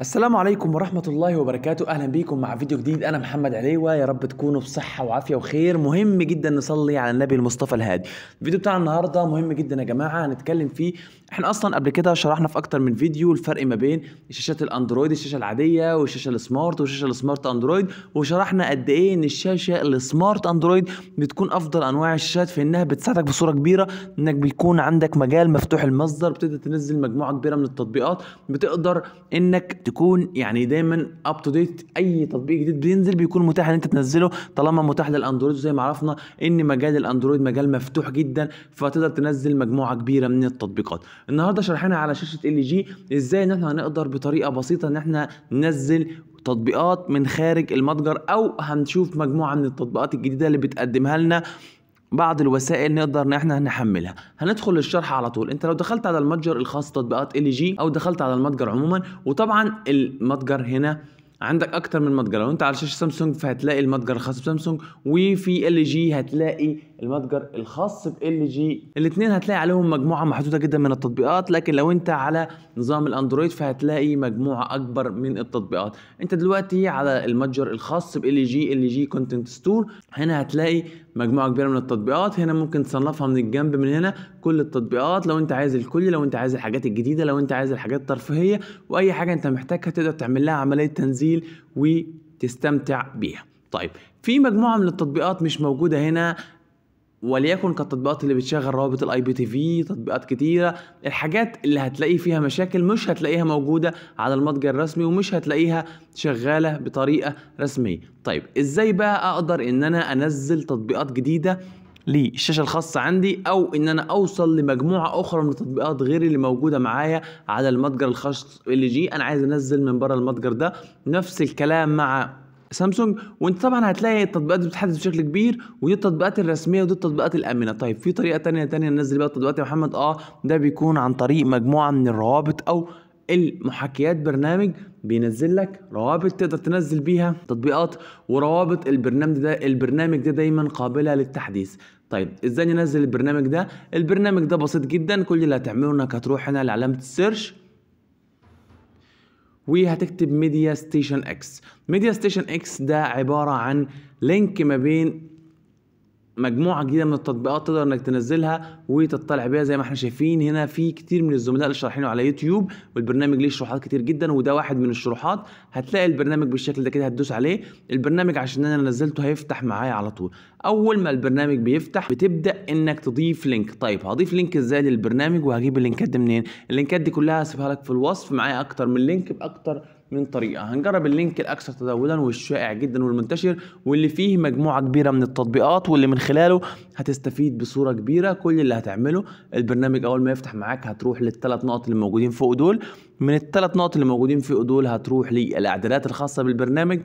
السلام عليكم ورحمة الله وبركاته. أهلا بيكم مع فيديو جديد. أنا محمد عليوه، يا رب تكونوا بصحة وعافية وخير. مهم جدا نصلي على النبي المصطفى الهادي. الفيديو بتاعنا النهاردة مهم جدا يا جماعة، هنتكلم فيه. احنا أصلا قبل كده شرحنا في أكتر من فيديو الفرق ما بين شاشات الأندرويد، الشاشة العادية والشاشة السمارت والشاشة السمارت أندرويد، وشرحنا قد إيه إن الشاشة السمارت أندرويد بتكون أفضل أنواع الشاشات في إنها بتساعدك بصورة كبيرة، إنك بيكون عندك مجال مفتوح المصدر، بتقدر تنزل مجموعة كبيرة من التطبيقات، بتقدر إنك تكون يعني دايما اب تو ديت. اي تطبيق جديد بينزل بيكون متاح ان انت تنزله طالما متاح للاندرويد، زي ما عرفنا ان مجال الاندرويد مجال مفتوح جدا، فتقدر تنزل مجموعه كبيره من التطبيقات. النهارده شرحنا على شاشه LG ازاي ان احنا هنقدر بطريقه بسيطه ان احنا ننزل تطبيقات من خارج المتجر، او هنشوف مجموعه من التطبيقات الجديده اللي بتقدمها لنا بعض الوسائل نقدر ان احنا نحملها. هندخل للشرح على طول. انت لو دخلت على المتجر الخاص تطبيقات LG او دخلت على المتجر عموما، وطبعا المتجر هنا عندك اكتر من متجر. لو انت على شاشه سامسونج فهتلاقي المتجر الخاص بسامسونج، وفي LG هتلاقي المتجر الخاص بLG، الاثنين هتلاقي عليهم مجموعه محدوده جدا من التطبيقات. لكن لو انت على نظام الاندرويد فهتلاقي مجموعه اكبر من التطبيقات. انت دلوقتي على المتجر الخاص بLG كونتنت ستور، هنا هتلاقي مجموعه كبيره من التطبيقات. هنا ممكن تصنفها من الجنب من هنا كل التطبيقات، لو انت عايز الكل، لو انت عايز الحاجات الجديده، لو انت عايز الحاجات الترفيهيه، واي حاجه انت محتاجها تقدر تعمل لها عمليه تنزيل وتستمتع بيها. طيب في مجموعه من التطبيقات مش موجوده هنا، وليكن كالتطبيقات اللي بتشغل روابط IP TV، تطبيقات كتيرة. الحاجات اللي هتلاقي فيها مشاكل مش هتلاقيها موجودة على المتجر الرسمي، ومش هتلاقيها شغالة بطريقة رسمية. طيب ازاي بقى اقدر ان انا انزل تطبيقات جديدة للشاشة الخاصة عندي، او ان انا اوصل لمجموعة اخرى من التطبيقات غير اللي موجودة معايا على المتجر الخاص LG؟ انا عايز انزل من بره المتجر ده. نفس الكلام مع سامسونج. وانت طبعا هتلاقي التطبيقات بتتحدث بشكل كبير، ودي التطبيقات الرسميه ودي التطبيقات الامنه. طيب في طريقه تانية ننزل بيها التطبيقات يا محمد؟ ده بيكون عن طريق مجموعه من الروابط او المحاكيات. برنامج بينزل لك روابط تقدر تنزل بيها تطبيقات، وروابط البرنامج ده دايما قابله للتحديث. طيب ازاي ننزل البرنامج ده؟ البرنامج ده بسيط جدا. كل اللي هتعمله انك هتروح هنا لعلامه السيرش، وهتكتب ميديا ستيشن اكس. ميديا ستيشن اكس ده عبارة عن لينك ما بين مجموعة جديدة من التطبيقات تقدر انك تنزلها وتطلع بيها. زي ما احنا شايفين هنا في كتير من الزملاء اللي شارحينه على يوتيوب، والبرنامج ليه شروحات كتير جدا، وده واحد من الشروحات. هتلاقي البرنامج بالشكل ده كده، هتدوس عليه. البرنامج عشان انا نزلته هيفتح معايا على طول. اول ما البرنامج بيفتح بتبدا انك تضيف لينك. طيب هضيف لينك ازاي للبرنامج، وهجيب اللينكات دي منين؟ اللينكات دي كلها هسيبها لك في الوصف. معايا اكتر من لينك باكتر من طريقه. هنجرب اللينك الاكثر تداولا والشائع جدا والمنتشر، واللي فيه مجموعه كبيره من التطبيقات، واللي من خلاله هتستفيد بصوره كبيره. كل اللي هتعمله البرنامج اول ما يفتح معاك هتروح للثلاث نقط اللي موجودين فوق دول. من الثلاث نقط اللي موجودين فوق دول هتروح للاعدادات الخاصه بالبرنامج،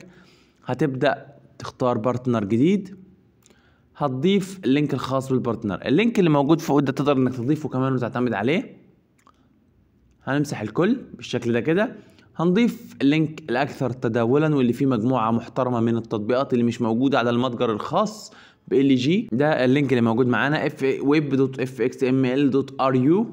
هتبدا تختار بارتنر جديد، هتضيف اللينك الخاص بالبارتنر. اللينك اللي موجود فوق ده تقدر انك تضيفه كمان وتعتمد عليه. هنمسح الكل بالشكل ده كده، هنضيف اللينك الاكثر تداولا واللي فيه مجموعه محترمه من التطبيقات اللي مش موجوده على المتجر الخاص بLG. ده اللينك اللي موجود معانا web.fxml.ru.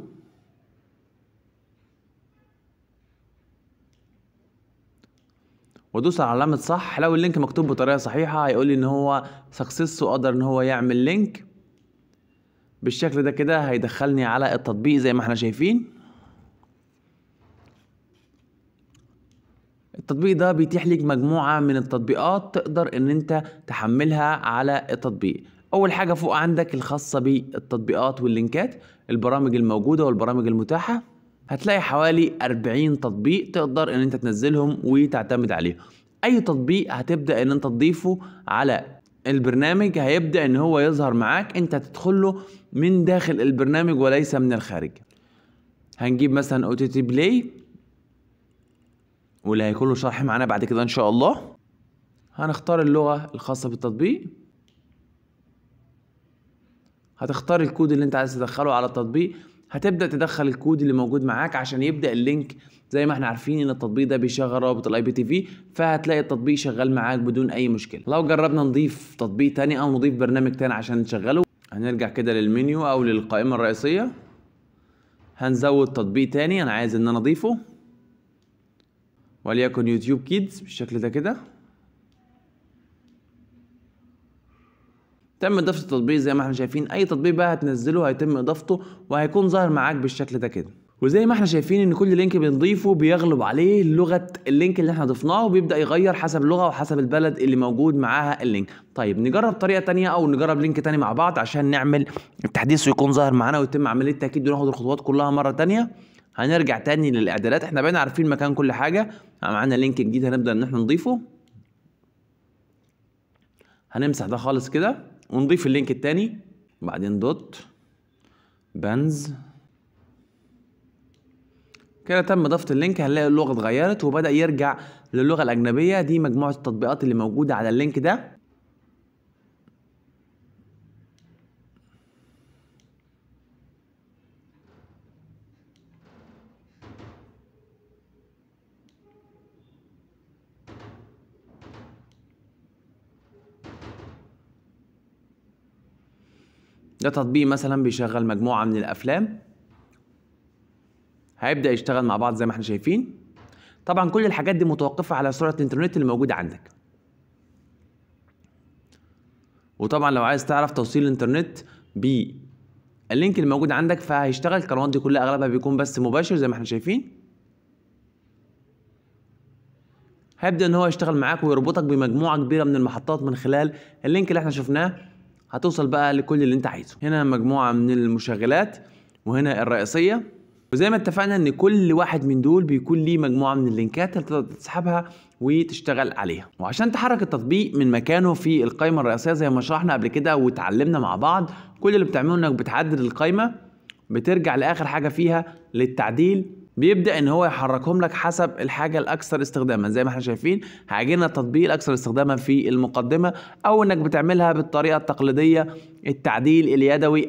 وادوس على علامه صح. لو اللينك مكتوب بطريقه صحيحه هيقول لي ان هو سكسس، وقدر ان هو يعمل لينك بالشكل ده كده. هيدخلني على التطبيق زي ما احنا شايفين. التطبيق ده بيتيح لك مجموعة من التطبيقات تقدر ان انت تحملها على التطبيق. اول حاجة فوق عندك الخاصة بالتطبيقات واللينكات، البرامج الموجودة والبرامج المتاحة. هتلاقي حوالي 40 تطبيق تقدر ان انت تنزلهم وتعتمد عليهم. اي تطبيق هتبدأ ان انت تضيفه على البرنامج هيبدأ ان هو يظهر معاك، انت تدخله من داخل البرنامج وليس من الخارج. هنجيب مثلا اوتوتي بلاي، واللي هيكون له شرح معانا بعد كده ان شاء الله. هنختار اللغه الخاصه بالتطبيق، هتختار الكود اللي انت عايز تدخله على التطبيق، هتبدا تدخل الكود اللي موجود معاك عشان يبدا اللينك. زي ما احنا عارفين ان التطبيق ده بيشغل رابط IP TV، فهتلاقي التطبيق شغال معاك بدون اي مشكله. لو جربنا نضيف تطبيق تاني او نضيف برنامج تاني عشان نشغله، هنرجع كده للمنيو او للقائمه الرئيسيه، هنزود تطبيق تاني انا عايز ان انا اضيفه، وليكن يوتيوب كيدز بالشكل ده كده. تم اضافه التطبيق زي ما احنا شايفين، اي تطبيق بقى هتنزله هيتم اضافته وهيكون ظاهر معاك بالشكل ده كده. وزي ما احنا شايفين ان كل لينك بنضيفه بيغلب عليه لغه اللينك اللي احنا ضفناه، وبيبدا يغير حسب اللغه وحسب البلد اللي موجود معاها اللينك. طيب نجرب طريقه ثانيه او نجرب لينك ثاني مع بعض عشان نعمل التحديث ويكون ظاهر معانا ويتم عمليه تاكيد وناخد الخطوات كلها مره ثانيه. هنرجع ثاني للاعدادات، احنا بقينا عارفين مكان كل حاجه، معانا لينك جديد هنبدا ان احنا نضيفه. هنمسح ده خالص كده ونضيف اللينك الثاني، وبعدين دوت بنز كده. تم اضافه اللينك، هنلاقي اللغه اتغيرت وبدا يرجع للغه الاجنبيه. دي مجموعه التطبيقات اللي موجوده على اللينك ده. ده تطبيق مثلا بيشغل مجموعه من الافلام، هيبدأ يشتغل مع بعض زي ما احنا شايفين. طبعا كل الحاجات دي متوقفة على سرعة الانترنت اللي موجودة عندك، وطبعا لو عايز تعرف توصيل الانترنت باللينك اللي موجود عندك فهيشتغل. القنوات دي كلها اغلبها بيكون بس مباشر زي ما احنا شايفين. هيبدأ ان هو يشتغل معاك ويربطك بمجموعة كبيرة من المحطات من خلال اللينك اللي احنا شفناه. هتوصل بقى لكل اللي انت عايزه. هنا مجموعة من المشغلات وهنا الرئيسية، وزي ما اتفقنا ان كل واحد من دول بيكون ليه مجموعه من اللينكات هتقدر تسحبها وتشتغل عليها. وعشان تحرك التطبيق من مكانه في القائمه الرئيسيه زي ما شرحنا قبل كده وتعلمنا مع بعض، كل اللي بتعمله انك بتعدل القائمه، بترجع لاخر حاجه فيها للتعديل، بيبدا ان هو يحركهم لك حسب الحاجه الاكثر استخداما. زي ما احنا شايفين هيجينا التطبيق الاكثر استخداما في المقدمه، او انك بتعملها بالطريقه التقليديه التعديل اليدوي